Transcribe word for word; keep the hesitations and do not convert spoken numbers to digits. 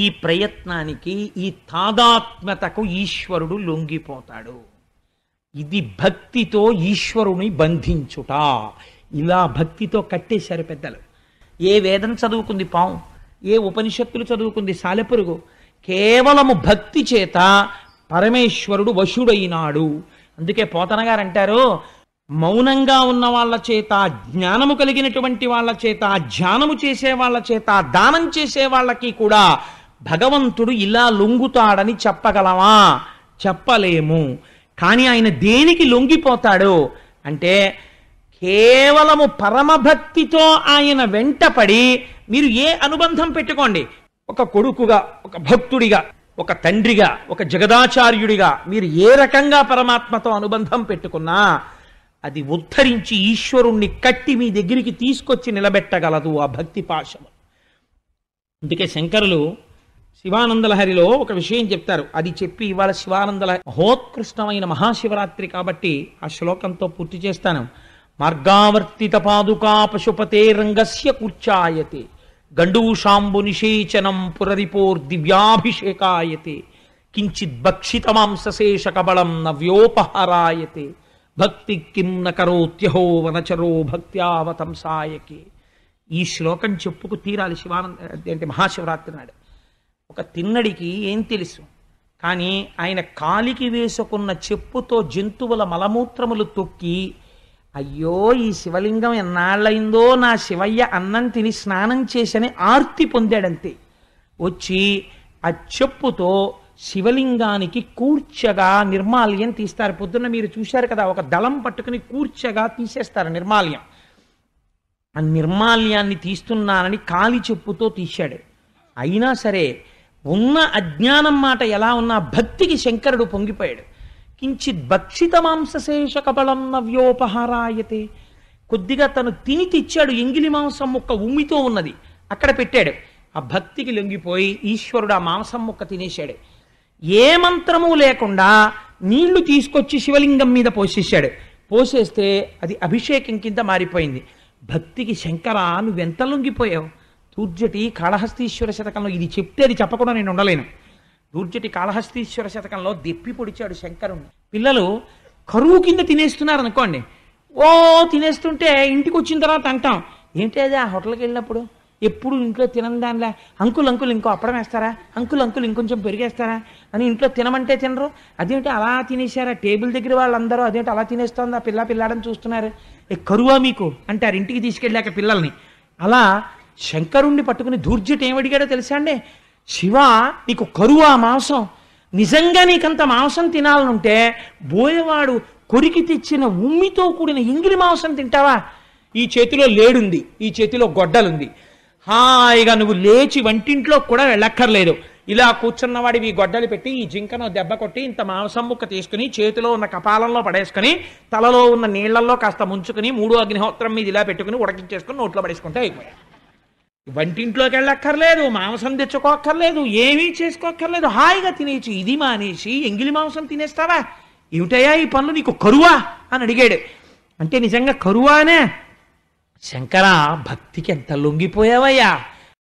ఈ ప్రయత్నానికి ఈ తాదాత్మ్యతకు ఈశ్వరుడు లొంగిపోతాడు. ఇది భక్తితో ఈశ్వరుని బంధించుట. ఇలా భక్తితో కట్టేశారు పెద్దలు. ఏ వేదన చదువుకుంది పాము, ఏ ఉపనిషత్తులు చదువుకుంది సాలెపురుగు, కేవలము భక్తి చేత పరమేశ్వరుడు వశుడైనాడు. అందుకే పోతన గారు అంటారు, మౌనంగా ఉన్న వాళ్ళ చేత, జ్ఞానము కలిగినటువంటి వాళ్ళ చేత, ధ్యానము చేసే వాళ్ళ చేత, దానం చేసే వాళ్ళకి కూడా భగవంతుడు ఇలా లొంగుతాడని చెప్పగలమా? చెప్పలేము. కానీ ఆయన దేనికి లొంగిపోతాడు అంటే, కేవలము పరమభక్తితో ఆయన వెంటపడి, మీరు ఏ అనుబంధం పెట్టుకోండి, ఒక కొడుకుగా, ఒక భక్తుడిగా, ఒక తండ్రిగా, ఒక జగదాచార్యుడిగా మీరు ఏ రకంగా పరమాత్మతో అనుబంధం పెట్టుకున్నా అది ఉద్ధరించి ఈశ్వరుణ్ణి కట్టి మీ దగ్గరికి తీసుకొచ్చి నిలబెట్టగలదు ఆ భక్తి పాశము. అందుకే శంకరులు శివానందలహరిలో ఒక విషయం చెప్తారు. అది చెప్పి ఇవాళ శివానందలహరి మహోత్కృష్టమైన మహాశివరాత్రి కాబట్టి ఆ శ్లోకంతో పూర్తి చేస్తాను. మార్గావర్తిత పాదుకా పశుపతే రంగస్య కూర్చాయతే, గండూషాంబు నిషేచనం పురరిపోర్ దివ్యాభిషేకాయతే, కించిత్ భక్షిత మాంసశేష కబళం నవ్యోపహారాయతే, భక్తి కిం నకరోత్యహో వనచరో భక్త్యావతంసాయకి. ఈ శ్లోకం చెప్పుకు తీరాలి శివానంద అంటే మహాశివరాత్రి నాడు. ఒక తిన్నడికి ఏం తెలుసు, కానీ ఆయన కాలికి వేసుకున్న చెప్పుతో జంతువుల మలమూత్రములు తొక్కి, అయ్యో ఈ శివలింగం ఎన్నాళ్ళైందో నా శివయ్య అన్నం తిని స్నానం చేసని ఆర్తి పొందాడంతే. వచ్చి ఆ చెప్పుతో శివలింగానికి కూర్చగా నిర్మాల్యం తీస్తారు. పొద్దున్న మీరు చూశారు కదా, ఒక దళం పట్టుకుని కూర్చగా తీసేస్తారు నిర్మాల్యం. ఆ నిర్మాల్యాన్ని తీస్తున్నానని కాలి చెప్పుతో తీశాడు. అయినా సరే ఉన్న అజ్ఞానం మాట ఎలా ఉన్నా భక్తికి శంకరుడు పొంగిపోయాడు. కించిత్ భక్షిత మాంసశేష కబళం నవ్యోపహారాయతే, కొద్దిగా తను తిని తెచ్చాడు, ఎంగిలి మాంసం ముక్క ఉమ్మితో ఉన్నది, అక్కడ పెట్టాడు. ఆ భక్తికి లొంగిపోయి ఈశ్వరుడు ఆ మాంసం ముక్క తినేశాడు. ఏ మంత్రము లేకుండా నీళ్లు తీసుకొచ్చి శివలింగం మీద పోసేశాడు. పోసేస్తే అది అభిషేకం కింద మారిపోయింది. భక్తికి శంకరా నువ్వెంత లొంగిపోయావు. దూర్జటి కాళహస్తీశ్వర శతకంలో ఇది చెప్తే అది చెప్పకుండా నేను ఉండలేను. దూర్జటి కాళహస్తీశ్వర శతకంలో దెప్పి పొడిచాడు శంకరుణ్ణి. పిల్లలు కరువు కింద తినేస్తున్నారు అనుకోండి, ఓ తినేస్తుంటే ఇంటికి వచ్చిన తర్వాత అంటాం, ఏంటి అది ఆ హోటల్కి వెళ్ళినప్పుడు ఎప్పుడు ఇంట్లో తినని దానిలా, అంకుల్ అంకుల్ ఇంకో అప్పడం వేస్తారా, అంకుల్ అంకుల్ ఇంకొంచెం పెరిగేస్తారా అని ఇంట్లో తినమంటే తినరు. అదేంటి అలా తినేశారా, టేబుల్ దగ్గర వాళ్ళందరూ అదేంటి అలా తినేస్తోంది ఆ పిల్ల పిల్లాడని చూస్తున్నారు, ఏ కరువా మీకు అంటారు ఇంటికి తీసుకెళ్ళాక పిల్లల్ని. అలా శంకరుణ్ణి పట్టుకుని దూర్జటి ఏమడిగాడో తెలుసా అండి, శివ నీకు కరువా మాంసం, నిజంగా నీకంత మాంసం తినాలనుంటే బోయవాడు కొరికి తెచ్చిన ఉమ్మితో కూడిన ఇంగిలి మాంసం తింటావా, ఈ చేతిలో లేడుంది, ఈ చేతిలో గొడ్డలుంది, హాయిగా నువ్వు లేచి వంటింట్లో కూడా వెళ్ళక్కర్లేదు, ఇలా కూర్చున్నవాడివి గొడ్డలు పెట్టి ఈ జింకను దెబ్బ కొట్టి ఇంత మాంసం ముక్క తీసుకుని చేతిలో ఉన్న కపాలంలో పడేసుకుని తలలో ఉన్న నీళ్లలో కాస్త ముంచుకుని మూడో అగ్నిహోత్రం మీద ఇలా పెట్టుకుని ఉడకించేసుకుని నోట్లో పడేసుకుంటే అయిపోయాయి. వంటింట్లోకి వెళ్ళక్కర్లేదు, మాంసం తెచ్చుకోక్కర్లేదు, ఏమీ చేసుకోక్కర్లేదు, హాయిగా తినేసి. ఇది మానేసి ఎంగిలి మాంసం తినేస్తావా, ఏమిటయా ఈ పనులు, నీకు కరువా అని అడిగాడు. అంటే నిజంగా కరువానే శంకరా భక్తికి ఎంత లొంగిపోయావయ్యా.